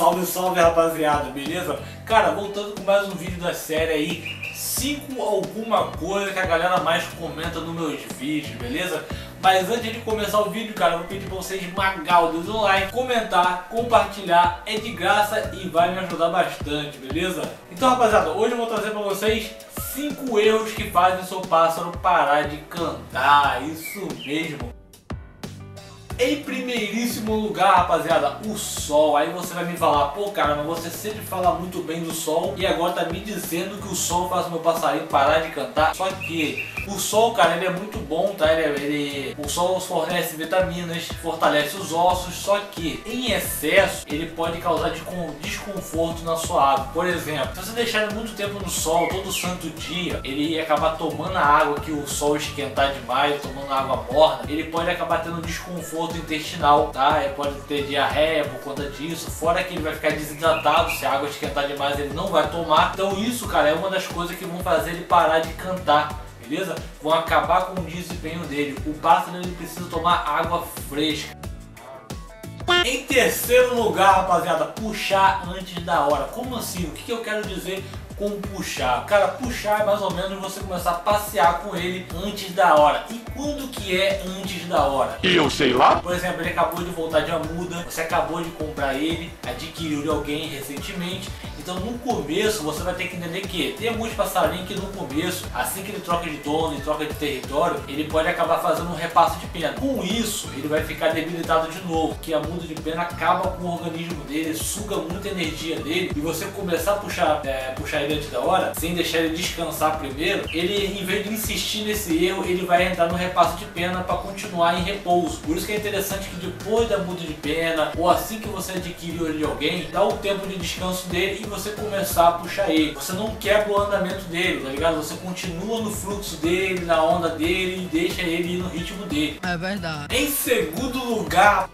Salve, salve, rapaziada, beleza? Cara, voltando com mais um vídeo da série aí, 5 alguma coisa que a galera mais comenta nos meus vídeos, beleza? Mas antes de começar o vídeo, cara, eu vou pedir pra vocês esmagar o dedo no like, comentar, compartilhar, é de graça e vai me ajudar bastante, beleza? Então, rapaziada, hoje eu vou trazer pra vocês 5 erros que fazem o seu pássaro parar de cantar, isso mesmo. Em primeiríssimo lugar, rapaziada, o sol. Aí você vai me falar, pô cara, mas você sempre fala muito bem do sol e agora tá me dizendo que o sol faz o meu passarinho parar de cantar. Só que o sol, cara, ele é muito bom, tá? O sol fornece vitaminas, fortalece os ossos, só que em excesso ele pode causar desconforto na sua água. Por exemplo, se você deixar muito tempo no sol, todo santo dia, ele ia acabar tomando a água que o sol esquentar demais, tomando água morna, ele pode acabar tendo desconforto intestinal, tá? Ele pode ter diarreia por conta disso, fora que ele vai ficar desidratado, se a água esquentar demais ele não vai tomar. Então isso, cara, é uma das coisas que vão fazer ele parar de cantar, beleza? Vão acabar com o desempenho dele. O pássaro, ele precisa tomar água fresca. Em terceiro lugar, rapaziada, puxar antes da hora. Como assim? O que eu quero dizer com puxar? Cara, puxar é mais ou menos você começar a passear com ele antes da hora. E quando que é antes da hora? E eu sei lá. Por exemplo, ele acabou de voltar de uma muda, você acabou de comprar ele, adquiriu de alguém recentemente. Então no começo você vai ter que entender que tem alguns passarinhos que no começo, assim que ele troca de dono e troca de território, ele pode acabar fazendo um repasse de pena. Com isso, ele vai ficar debilitado de novo, que a muda de pena acaba com o organismo dele, suga muita energia dele. E você começar a puxar ele antes da hora, sem deixar ele descansar primeiro, ele, em vez de insistir nesse erro, ele vai entrar no repasse de pena para continuar em repouso. Por isso que é interessante que depois da muda de pena, ou assim que você adquiriu ele de alguém, dá o tempo de descanso dele e você começar a puxar ele. Você não quebra o andamento dele, tá ligado? Você continua no fluxo dele, na onda dele, e deixa ele ir no ritmo dele. É verdade. Em segundo lugar,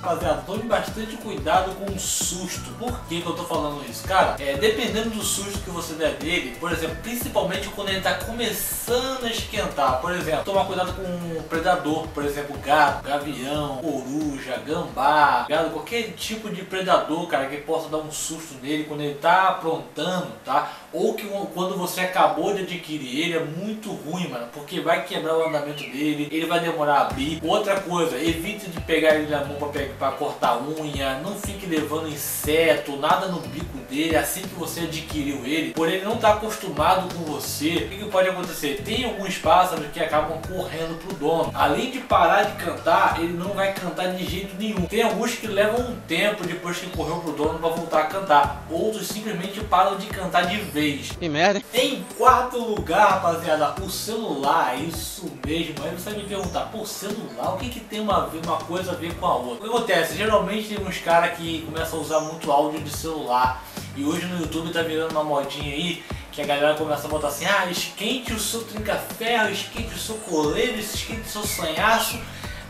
rapaziada, tome bastante cuidado com o susto. Por que que eu tô falando isso? Cara, dependendo do susto que você der dele, por exemplo, principalmente quando ele tá começando a esquentar, por exemplo, tomar cuidado com um predador, por exemplo, gato, gavião, coruja, gambá, gado, qualquer tipo de predador, cara, que possa dar um susto nele quando ele tá aprontando, tá? Ou que quando você acabou de adquirir ele, é muito ruim, mano, porque vai quebrar o andamento dele, ele vai demorar a abrir. Outra coisa, evite de pegar ele na mão pra pegar, para cortar unha, não fique levando inseto, nada no bico dele assim que você adquiriu ele, por ele não estar acostumado com você. O que pode acontecer? Tem alguns pássaros que acabam correndo pro dono. Além de parar de cantar, ele não vai cantar de jeito nenhum. Tem alguns que levam um tempo depois que correu pro dono para voltar a cantar, outros simplesmente param de cantar de vez. Que merda! Em quarto lugar, rapaziada, o celular. Isso mesmo. Aí você vai me perguntar, pô, celular, o que que tem uma coisa a ver com a outra? Acontece, geralmente tem uns caras que começam a usar muito áudio de celular, e hoje no YouTube tá virando uma modinha aí que a galera começa a botar assim: ah, esquente o seu trinca-ferro, esquente o seu coleiro, esquente o seu sanhaço.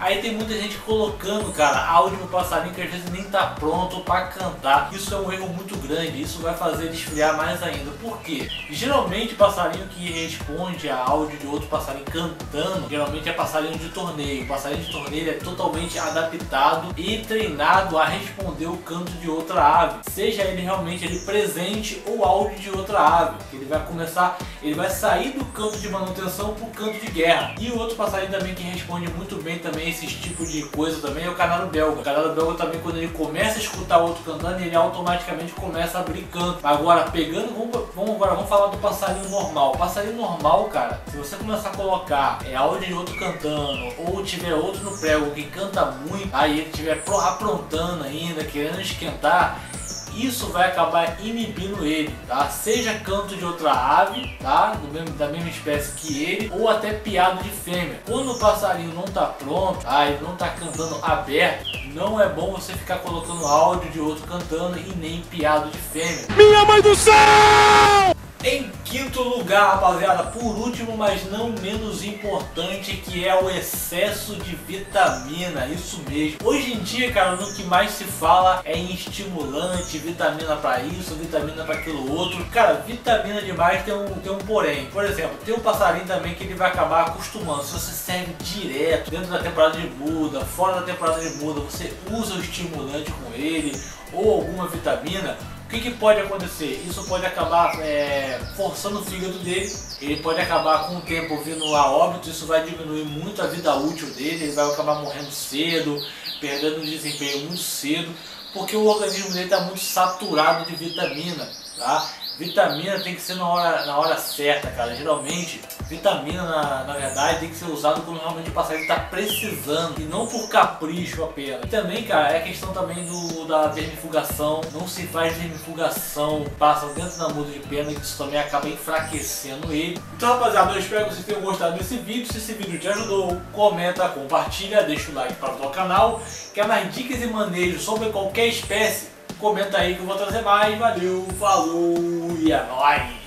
Aí tem muita gente colocando, cara, áudio no passarinho que às vezes nem tá pronto pra cantar. Isso é um erro muito grande, isso vai fazer ele esfriar mais ainda. Por quê? Geralmente passarinho que responde a áudio de outro passarinho cantando, geralmente é passarinho de torneio. O passarinho de torneio é totalmente adaptado e treinado a responder o canto de outra ave, seja ele realmente ele presente ou áudio de outra ave. Ele vai começar, ele vai sair do canto de manutenção pro canto de guerra. E o outro passarinho também que responde muito bem também esses tipos de coisa também é o canário belga. O canário belga também, quando ele começa a escutar o outro cantando, ele automaticamente começa a abrir canto. Agora, pegando, vamos falar do passarinho normal. Passarinho normal, cara, se você começar a colocar áudio de outro cantando, ou tiver outro no prego que canta muito, aí ele estiver aprontando ainda, querendo esquentar, isso vai acabar inibindo ele, tá? Seja canto de outra ave, tá? Da mesma espécie que ele, ou até piado de fêmea. Quando o passarinho não tá pronto, tá? Ele não tá cantando aberto, não é bom você ficar colocando áudio de outro cantando e nem piado de fêmea. Minha mãe do céu! Em quinto lugar, rapaziada, por último, mas não menos importante, que é o excesso de vitamina. Isso mesmo. Hoje em dia, cara, no que mais se fala é em estimulante, vitamina pra isso, vitamina pra aquilo outro. Cara, vitamina demais tem um porém. Por exemplo, tem um passarinho também que ele vai acabar acostumando. Se você serve direto, dentro da temporada de muda, fora da temporada de muda, você usa o estimulante com ele ou alguma vitamina, o que pode acontecer? Isso pode acabar forçando o fígado dele, ele pode acabar com o tempo vindo a óbito, isso vai diminuir muito a vida útil dele, ele vai acabar morrendo cedo, perdendo o desempenho muito cedo, porque o organismo dele está muito saturado de vitamina, tá? Vitamina tem que ser na hora certa, cara. Geralmente, vitamina, na verdade, tem que ser usado quando realmente o passarinho está precisando e não por capricho apenas. E também, cara, é a questão também da vermifugação. Não se faz vermifugação, passa dentro da muda de pena, que isso também acaba enfraquecendo ele. Então, rapaziada, eu espero que vocês tenham gostado desse vídeo. Se esse vídeo te ajudou, comenta, compartilha, deixa o like para o canal. Quer mais dicas e manejos sobre qualquer espécie? Comenta aí que eu vou trazer mais. Valeu, falou e é nóis!